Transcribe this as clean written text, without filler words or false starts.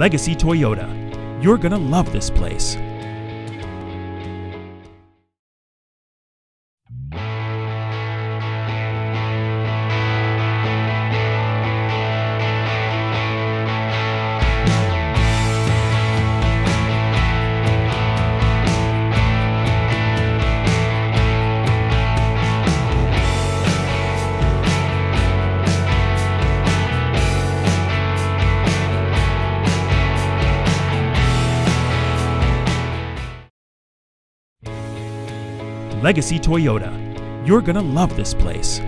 Legacy Toyota. You're gonna love this place. Legacy Toyota. You're gonna love this place.